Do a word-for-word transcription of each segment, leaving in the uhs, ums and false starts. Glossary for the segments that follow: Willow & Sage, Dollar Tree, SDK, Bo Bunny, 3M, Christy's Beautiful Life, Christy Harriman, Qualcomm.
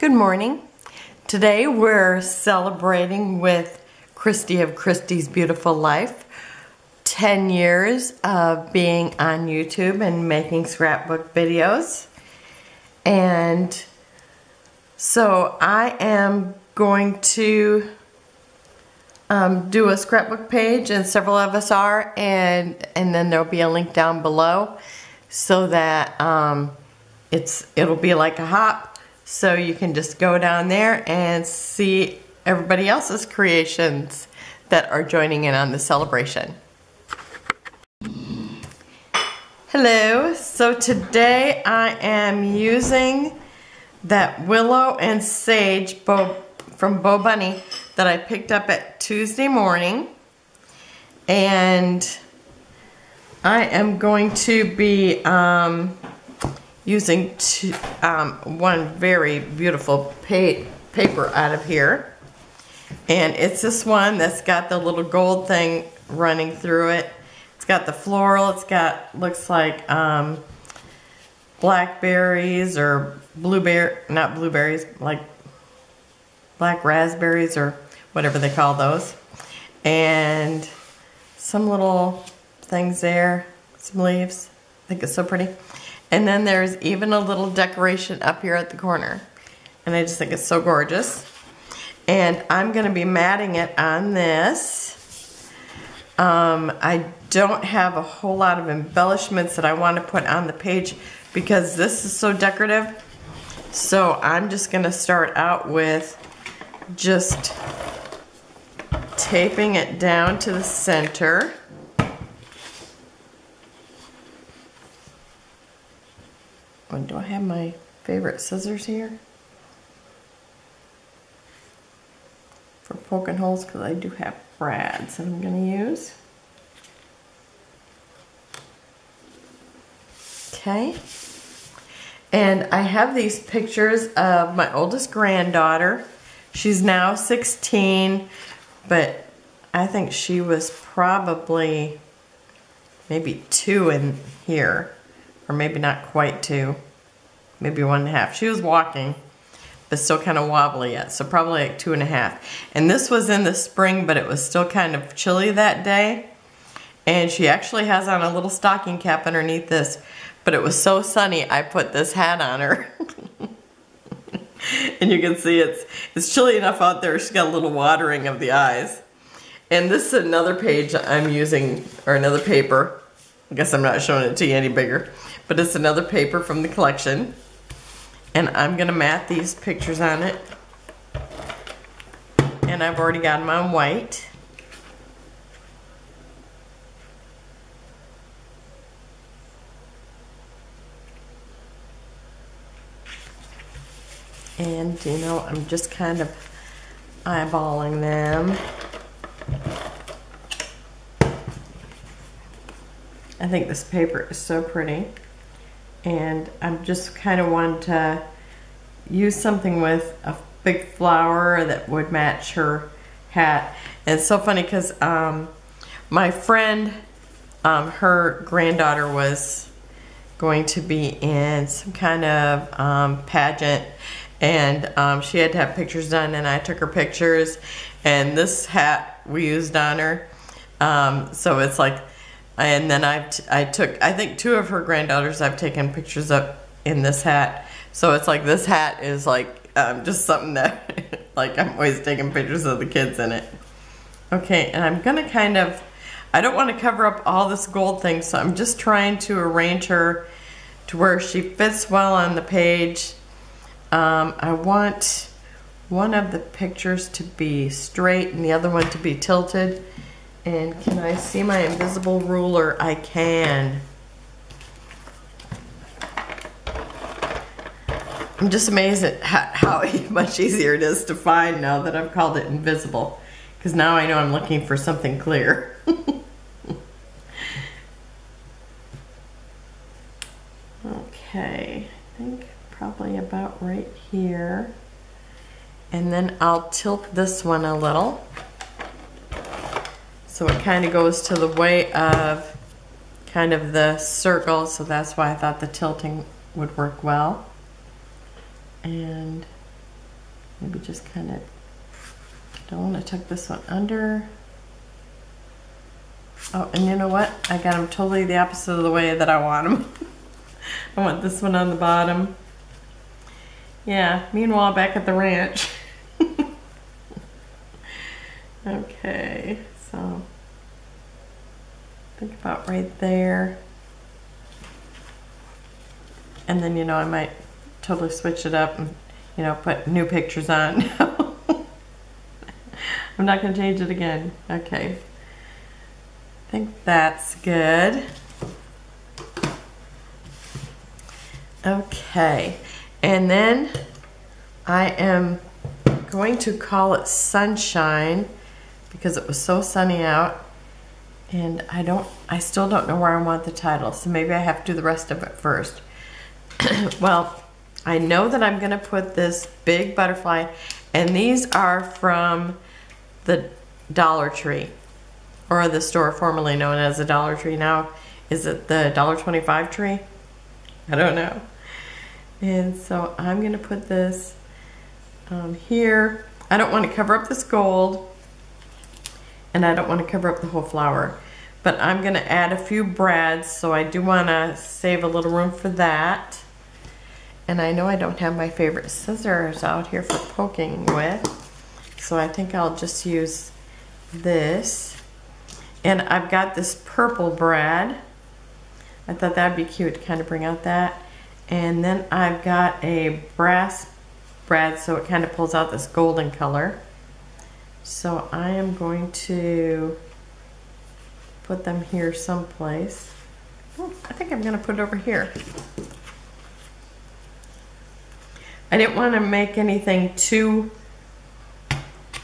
Good morning. Today we're celebrating with Christy of Christy's Beautiful Life ten years of being on YouTube and making scrapbook videos. And so I am going to um, do a scrapbook page, and several of us are, and and then there'll be a link down below so that um, it's it'll be like a hop. So you can just go down there and see everybody else's creations that are joining in on the celebration. Hello, so today I am using that Willow and Sage Bo, from Bo Bunny that I picked up at Tuesday morning. And I am going to be um, using two, um, one very beautiful pa paper out of here. And it's this one that's got the little gold thing running through it. It's got the floral, it's got, looks like um, blackberries or blueberry, not blueberries, like black raspberries or whatever they call those. And some little things there, some leaves. I think it's so pretty. And then there's even a little decoration up here at the corner. And I just think it's so gorgeous. And I'm going to be matting it on this. Um, I don't have a whole lot of embellishments that I want to put on the page because this is so decorative. So I'm just going to start out with just taping it down to the center. Do I have my favorite scissors here for poking holes? Because I do have brads that I'm going to use. Okay. And I have these pictures of my oldest granddaughter. She's now sixteen, but I think she was probably maybe two in here. Or maybe not quite two, maybe one and a half. She was walking, but still kind of wobbly yet, so probably like two and a half. And this was in the spring, but it was still kind of chilly that day. And she actually has on a little stocking cap underneath this, but it was so sunny, I put this hat on her. And you can see it's, it's chilly enough out there, she's got a little watering of the eyes. And this is another page I'm using, or another paper. I guess I'm not showing it to you any bigger, but it's another paper from the collection, and I'm gonna mat these pictures on it. And I've already got them on white. And you know, I'm just kind of eyeballing them. I think this paper is so pretty, and I'm just kind of wanting to use something with a big flower that would match her hat. And it's so funny because um, my friend, um, her granddaughter was going to be in some kind of um, pageant, and um, she had to have pictures done, and I took her pictures, and this hat we used on her. Um, so it's like, and then I've t I took, I think two of her granddaughters I've taken pictures of in this hat. So it's like this hat is like um, just something that like I'm always taking pictures of the kids in it. Okay, and I'm going to kind of, I don't want to cover up all this gold thing, so I'm just trying to arrange her to where she fits well on the page. Um, I want one of the pictures to be straight and the other one to be tilted. And can I see my invisible ruler? I can. I'm just amazed at how, how much easier it is to find now that I've called it invisible. Because now I know I'm looking for something clear. Okay, I think probably about right here. And then I'll tilt this one a little. So it kind of goes to the way of kind of the circle, so that's why I thought the tilting would work well. And Maybe just kind of, don't want to tuck this one under. Oh, and you know what? I got them totally the opposite of the way that I want them. I want this one on the bottom. Yeah, meanwhile, back at the ranch. Okay, so think about right there. And then, you know, I might totally switch it up and, you know, put new pictures on. I'm not going to change it again. Okay. I think that's good. Okay. And then I am going to call it Sunshine because it was so sunny out. And I don't, I still don't know where I want the title. So maybe I have to do the rest of it first. Well, I know that I'm going to put this big butterfly, and these are from the Dollar Tree, or the store formerly known as the Dollar Tree. Now, is it the dollar twenty-five tree? I don't know. And so I'm going to put this um, here. I don't want to cover up this gold, and I don't want to cover up the whole flower. But I'm going to add a few brads, so I do want to save a little room for that. And I know I don't have my favorite scissors out here for poking with, so I think I'll just use this. And I've got this purple brad. I thought that'd be cute to kind of bring out that. And then I've got a brass brad, so it kind of pulls out this golden color. So I am going to put them here someplace. Oh, I think I'm gonna put it over here. I didn't want to make anything too,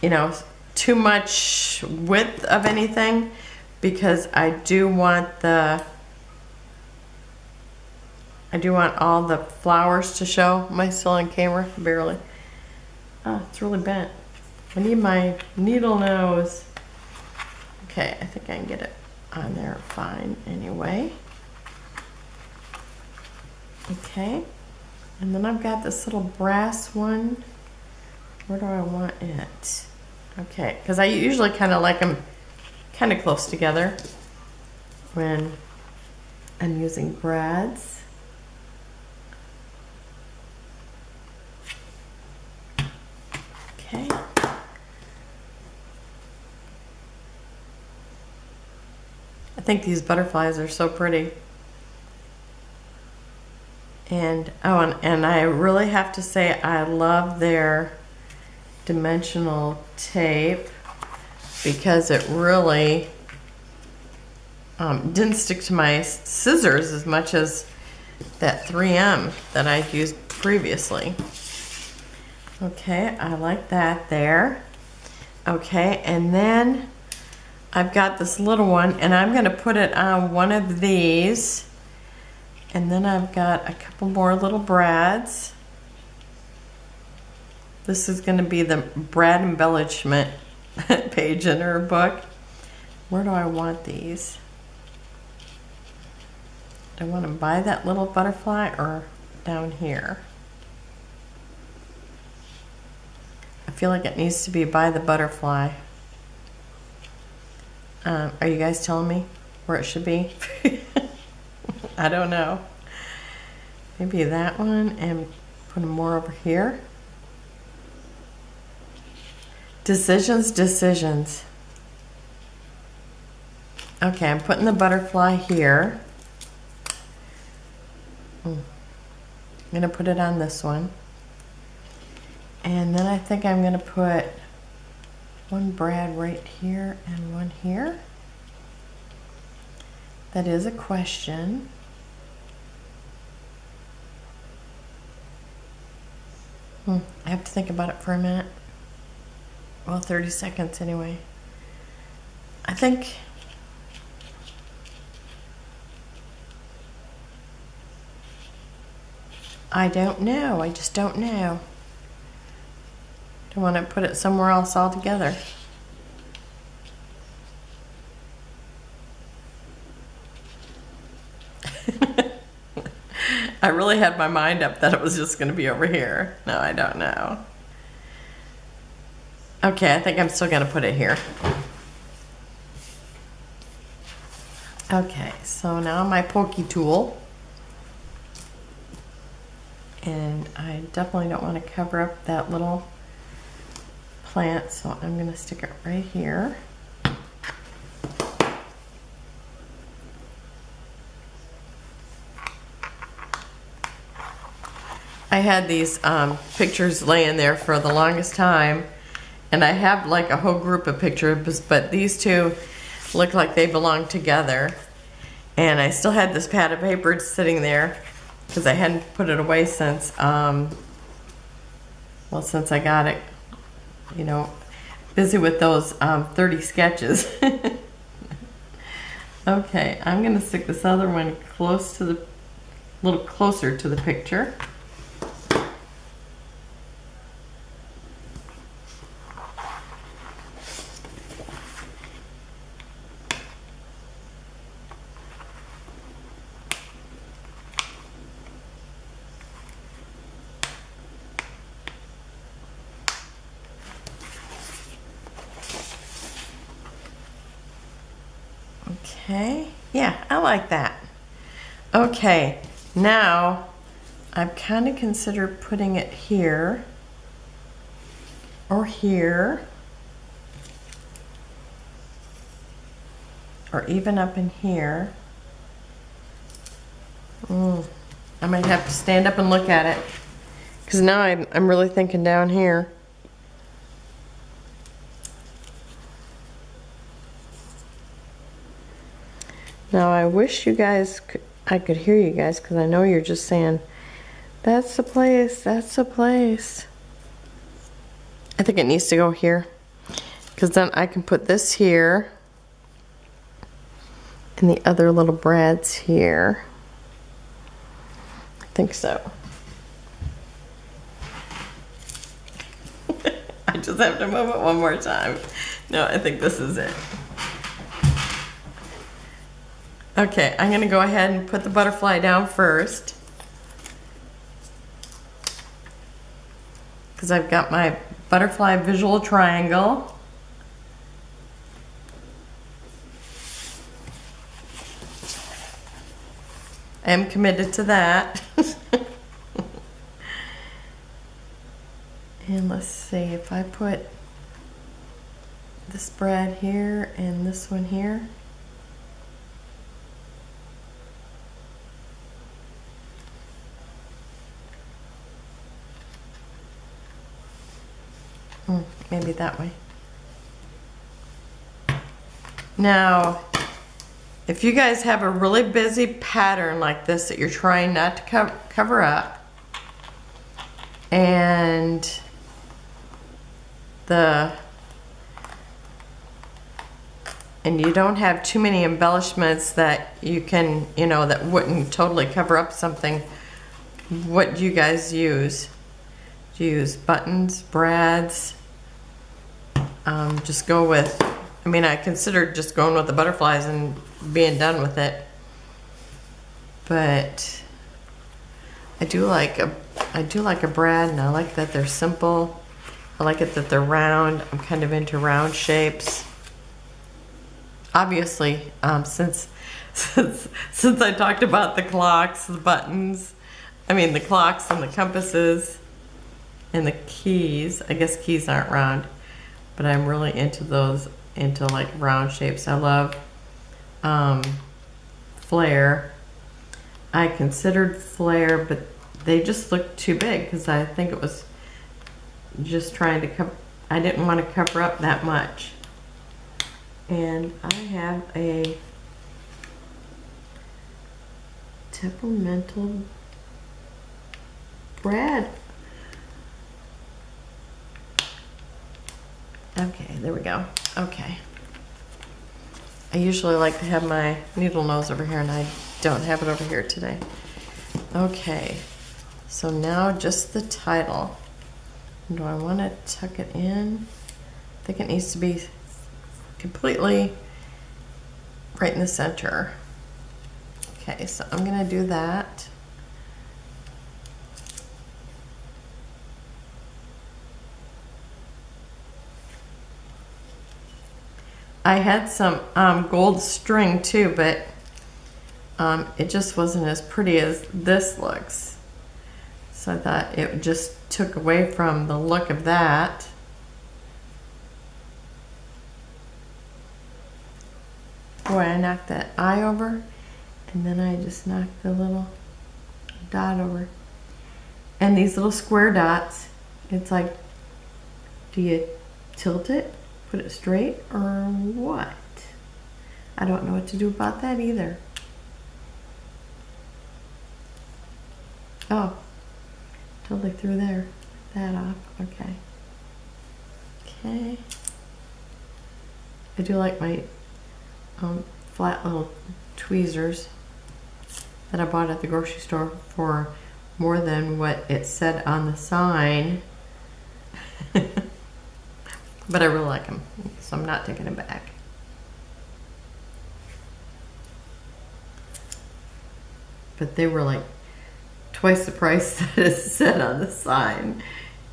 you know, too much width of anything, because I do want the, I do want all the flowers to show. Am I still on camera? Barely. Oh, it's really bent. I need my needle nose. Okay, I think I can get it on there fine anyway. Okay, and then I've got this little brass one. Where do I want it? Okay, because I usually kind of like them kind of close together when I'm using brads. Okay. I think these butterflies are so pretty. And oh, and, and I really have to say I love their dimensional tape, because it really um, didn't stick to my scissors as much as that three M that I'd used previously. Okay, I like that there. Okay, and then I've got this little one, and I'm going to put it on one of these. And then I've got a couple more little brads. This is going to be the brad embellishment page in her book. Where do I want these? Do I want them by that little butterfly or down here? I feel like it needs to be by the butterfly. Um, are you guys telling me where it should be? I don't know. Maybe that one, and put them more over here. Decisions, decisions. Okay, I'm putting the butterfly here. I'm going to put it on this one. And then I think I'm going to put one brad right here and one here. That is a question. Hmm, I have to think about it for a minute. Well, thirty seconds anyway. I think I don't know. I just don't know. Don't want to put it somewhere else altogether. I really had my mind up that it was just going to be over here. No, I don't know. Okay, I think I'm still going to put it here. Okay, so now my pokey tool. And I definitely don't want to cover up that little plant, so I'm going to stick it right here. I had these um, pictures laying there for the longest time, and I have like a whole group of pictures, but these two look like they belong together. And I still had this pad of paper sitting there because I hadn't put it away since, um, well, since I got it, you know, busy with those um, thirty sketches. Okay, I'm gonna stick this other one close to the, a little closer to the picture. Okay, yeah, I like that. Okay, now I've kind of considered putting it here or here or even up in here. Mm, I might have to stand up and look at it because now I'm, I'm really thinking down here. Now I wish you guys, could, I could hear you guys because I know you're just saying, that's the place, that's the place. I think it needs to go here because then I can put this here and the other little brads here. I think so. I just have to move it one more time. No, I think this is it. Okay, I'm gonna go ahead and put the butterfly down first because I've got my butterfly visual triangle. I am committed to that. And let's see, if I put this brad here and this one here, maybe that way. Now, if you guys have a really busy pattern like this that you're trying not to co cover up, and the and you don't have too many embellishments that you can, you know, that wouldn't totally cover up something, what do you guys use? Do you use buttons, brads? Um, just go with, I mean, I considered just going with the butterflies and being done with it, but I do like a, I do like a brad, and I like that they're simple. I like it that they're round. I'm kind of into round shapes. Obviously, um, since since since I talked about the clocks, the buttons, I mean the clocks and the compasses and the keys. I guess keys aren't round. But I'm really into those, into like round shapes. I love um, flare. I considered flare, but they just looked too big because I think it was just trying to cover, I didn't want to cover up that much. And I have a temperamental brad. Okay, there we go. Okay. I usually like to have my needle nose over here, and I don't have it over here today. Okay, so now just the title. Do I want to tuck it in? I think it needs to be completely right in the center. Okay, so I'm going to do that. I had some um, gold string too, but um, it just wasn't as pretty as this looks. So I thought it just took away from the look of that. Boy, I knocked that eye over, and then I just knocked the little dot over. And these little square dots, it's like, do you tilt it, put it straight, or what? I don't know what to do about that either. Oh, totally threw there, that off, okay. Okay. I do like my um, flat little tweezers that I bought at the grocery store for more than what it said on the sign. But I really like them, so I'm not taking them back. But they were like twice the price that it said on the sign.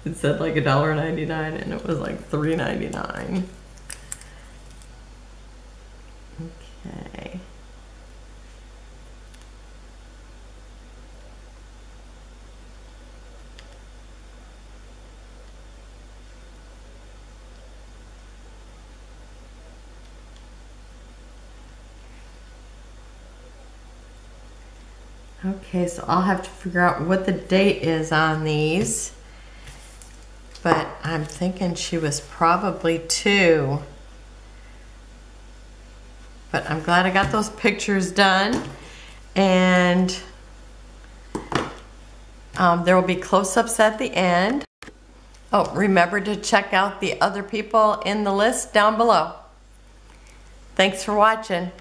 It said like a dollar ninety-nine, and it was like three ninety-nine. Okay. Okay, so I'll have to figure out what the date is on these, but I'm thinking she was probably two. But I'm glad I got those pictures done, and um, there will be close-ups at the end. Oh, remember to check out the other people in the list down below. Thanks for watching.